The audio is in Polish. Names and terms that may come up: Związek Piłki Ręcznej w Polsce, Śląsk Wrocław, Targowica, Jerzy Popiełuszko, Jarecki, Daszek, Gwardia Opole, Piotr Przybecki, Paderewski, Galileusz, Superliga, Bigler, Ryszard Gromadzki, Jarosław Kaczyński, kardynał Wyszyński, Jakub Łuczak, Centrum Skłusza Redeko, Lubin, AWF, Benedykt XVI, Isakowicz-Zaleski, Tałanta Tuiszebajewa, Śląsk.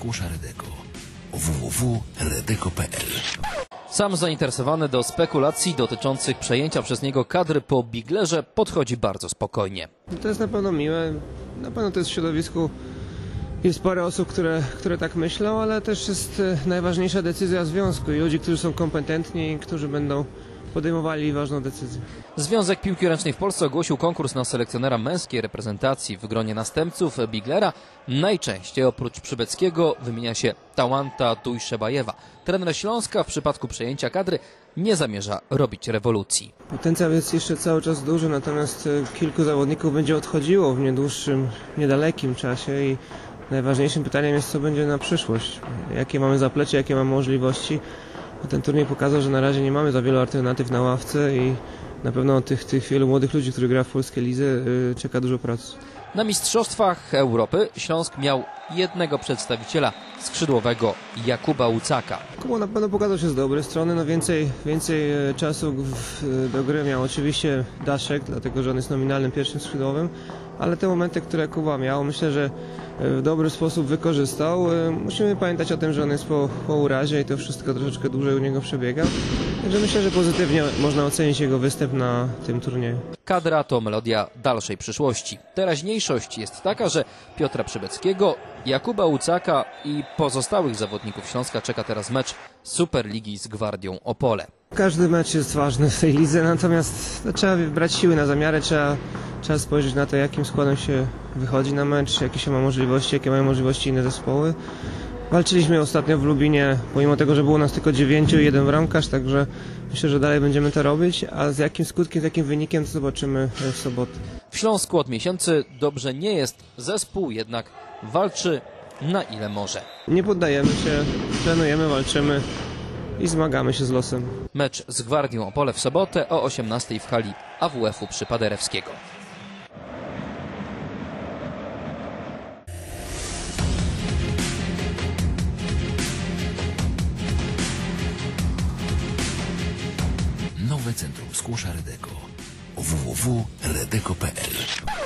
Skłusza Redeko. www.redeko.pl. Sam zainteresowany do spekulacji dotyczących przejęcia przez niego kadry po Biglerze podchodzi bardzo spokojnie. To jest na pewno miłe. Na pewno to jest w środowisku. Jest parę osób, które tak myślą, ale też jest najważniejsza decyzja związku i ludzi, którzy są kompetentni i którzy będą podejmowali ważną decyzję. Związek Piłki Ręcznej w Polsce ogłosił konkurs na selekcjonera męskiej reprezentacji. W gronie następców Biglera najczęściej oprócz Przybeckiego wymienia się Tałanta Tuiszebajewa. Trener Śląska w przypadku przejęcia kadry nie zamierza robić rewolucji. Potencjał jest jeszcze cały czas duży, natomiast kilku zawodników będzie odchodziło w niedalekim czasie i najważniejszym pytaniem jest, co będzie na przyszłość. Jakie mamy zaplecze, jakie mamy możliwości. Ten turniej pokazał, że na razie nie mamy za wielu alternatyw na ławce i na pewno tych wielu młodych ludzi, którzy gra w polskiej lidze, czeka dużo pracy. Na Mistrzostwach Europy Śląsk miał jednego przedstawiciela skrzydłowego, Jakuba Łuczaka. Kuba na pewno pokazał się z dobrej strony, no więcej czasu do gry miał oczywiście Daszek, dlatego że on jest nominalnym pierwszym skrzydłowym, ale te momenty, które Kuba miał, myślę, że w dobry sposób wykorzystał. Musimy pamiętać o tym, że on jest po urazie i to wszystko troszeczkę dłużej u niego przebiega. Także myślę, że pozytywnie można ocenić jego występ na tym turnieju. Kadra to melodia dalszej przyszłości. Teraźniejszość jest taka, że Piotra Przybeckiego, Jakuba Łuczaka i pozostałych zawodników Śląska czeka teraz mecz Superligi z Gwardią Opole. Każdy mecz jest ważny w tej lidze, natomiast trzeba brać siły na zamiary, trzeba spojrzeć na to, jakim składem się wychodzi na mecz, jakie się ma możliwości, jakie mają możliwości inne zespoły. Walczyliśmy ostatnio w Lubinie, pomimo tego, że było nas tylko 9 i 1 bramkarz, także myślę, że dalej będziemy to robić, a z jakim skutkiem, z jakim wynikiem to zobaczymy w sobotę. W Śląsku od miesięcy dobrze nie jest, zespół jednak walczy na ile może. Nie poddajemy się, trenujemy, walczymy i zmagamy się z losem. Mecz z Gwardią Opole w sobotę o 18:00 w hali AWF-u przy Paderewskiego. Nowe Centrum Skłusza Redeko. www.redeko.pl